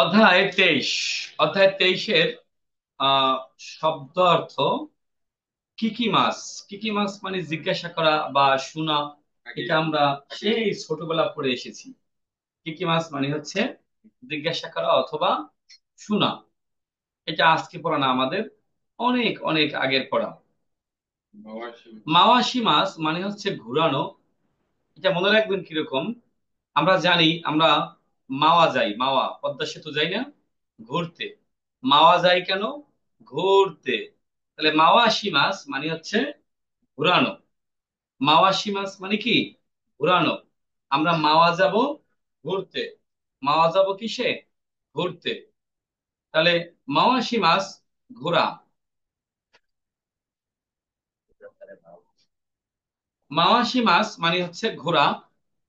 অধ্যায় 23-এর শব্দ অর্থ কি কি মাছ মানে জিজ্ঞাসা করা বা শোনা, এটা আমরা সেই ছোটবেলা পড়ে এসেছি। কি কি মাছ মানে হচ্ছে জিজ্ঞাসা করা অথবা শোনা। এটা আজকে পড়া না, আমাদের অনেক অনেক আগের পড়া। মাওয়াশি মাছ মানে হচ্ছে ঘুরানো। এটা মনে রাখবেন কিরকম, আমরা জানি আমরা মাওয়া যাই, মাওয়া পদ্মা সেতু যাই না ঘুরতে, মাওয়া যাই কেন ঘুরতে। তাহলে মাওয়াশি মাছ মানে হচ্ছে ঘুরানো। মাওয়াশি মাছ মানে কি ঘুরানো। আমরা মাওয়া যাব ঘুরতে, মাওয়া যাব কিসে ঘুরতে। তাহলে মাওয়াশি মাছ ঘোরা। মাওয়াশি মাছ মানে হচ্ছে ঘোরা।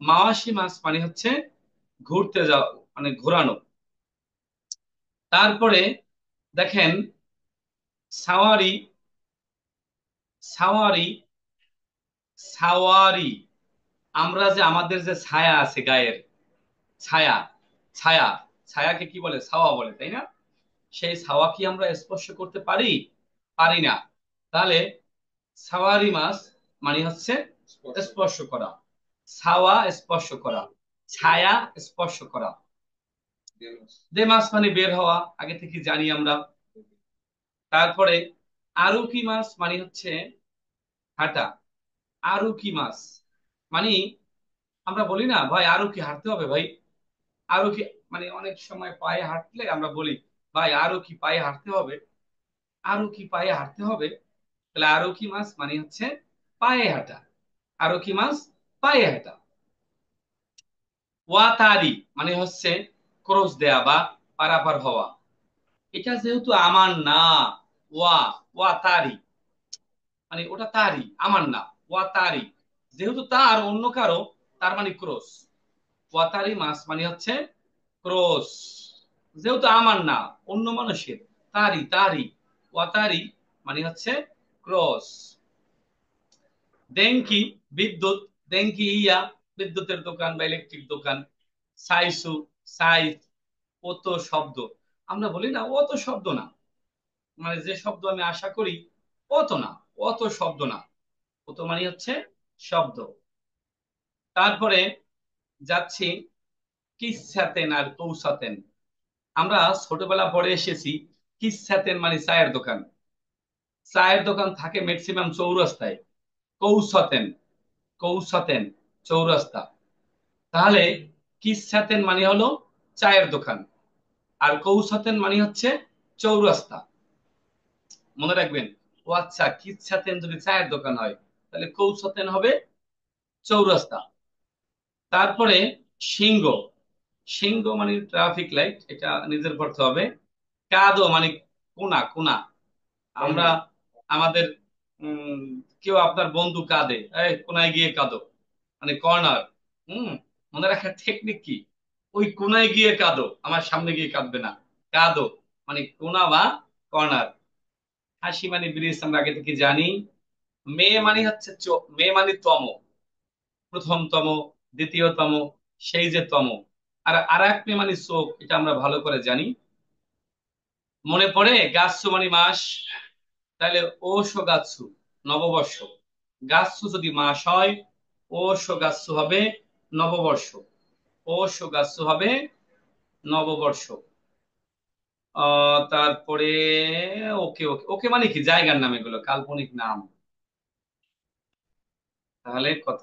মাওয়াশি মাছ মানে হচ্ছে ঘুরতে যাওয়া মানে ঘোরানো। তারপরে দেখেন সাওয়ারি, সাওয়ারি সাওয়ারি আমরা যে আমাদের যে ছায়া আছে গায়ের ছায়া, ছায়া ছায়াকে কি বলে ছাওয়া বলে, তাই না? সেই ছাওয়া কি আমরা স্পর্শ করতে পারি? পারি না। তাহলে সাওয়ারি মাছ মানে হচ্ছে স্পর্শ করা, ছাওয়া স্পর্শ করা, ছায়া স্পর্শ করা। দেমাস মানে বের হওয়া, আগে থেকে জানি আমরা। তারপরে আরুকি মাছ মানে হচ্ছে হাঁটা। আরুকি মাছ মানে আমরা বলি না ভাই আরুকি হাঁটতে হবে ভাই, আরুকি মানে অনেক সময় পায়ে হাঁটলে আমরা বলি ভাই আরুকি পায়ে হাঁটতে হবে, আরুকি পায়ে হাঁটতে হবে। তাহলে আরুকি মাছ মানে হচ্ছে পায়ে হাঁটা, আরুকি মাছ পায়ে হাঁটা। ওয়াতারি মানে হচ্ছে ক্রস দেয়া বা পারাপার হওয়া। এটা যেহেতু আমার না, ওয়া ওয়াতারি মানে ওটা তারি, আমার না, ওয়াতারি যেহেতু তার অন্য কারো, তার মানে ক্রস। ওয়াতারি মাছ মানে হচ্ছে ক্রস, যেহেতু আমার না অন্য মানুষের, তারি তারি, ওয়াতারি মানে হচ্ছে ক্রস। দেঙ্কি বিদ্যুৎ, দেঙ্কি ইয়া বিদ্যুতের দোকান বা ইলেকট্রিক দোকান। সাইসু সাইস অত শব্দ, আমরা বলি না অত শব্দ না, মানে যে শব্দ আমি আশা করি অত না, অত শব্দ না, অত মানে হচ্ছে শব্দ। তারপরে যাচ্ছি কিসাতেন আর কৌসাতেন। আমরা ছোটবেলা পড়ে এসেছি কিসাতেন মানে চায়ের দোকান, চায়ের দোকান থাকে ম্যাক্সিমাম চৌরাস্তায়। কৌসাতেন, কৌসাতেন চৌরাস্তা। তাহলে কিসাতেন মানে হলো চায়ের দোকান আর কৌসাতেন মানে হচ্ছে চৌরাস্তা। মনে রাখবেন, ও আচ্ছা কিসাতেন যদি চায়ের দোকান হয় তাহলে কৌসাতেন হবে চৌরাস্তা। তারপরে সিংহ, সিংহ মানে ট্রাফিক লাইট, এটা নিজের পড়তে হবে। কাদো মানে কোনা, কোনা। আমরা আমাদের কেউ আপনার বন্ধু কাঁদে, এই কোনায় গিয়ে কাঁদো মানে কর্নার। মনে রাখার টেকনিক কি, ওই কোনায় গিয়ে কাঁদো, আমার সামনে গিয়ে কাঁদবে না। কাঁদো মানে কোনা বা কর্নার। হাসি মানে ব্রিজ, আমরা আগে থেকে জানি। মেয়ে মানে হচ্ছে মেয়ে মানে তম, প্রথমতম, দ্বিতীয়তম, সেই যে তম। আর আর এক মেয়ে মানে চোখ, এটা আমরা ভালো করে জানি, মনে পড়ে। গাছসু মানে মাস, তাহলে ওশো গাছসু নববর্ষ। গাছসু যদি মাস হয় ওশো গাছসু হবে নববর্ষ, ওশো গাছসু হবে নববর্ষ। তারপরে ওকে, ওকে ওকে মানে কি জায়গার নাম, এগুলো কাল্পনিক নাম। তাহলে কত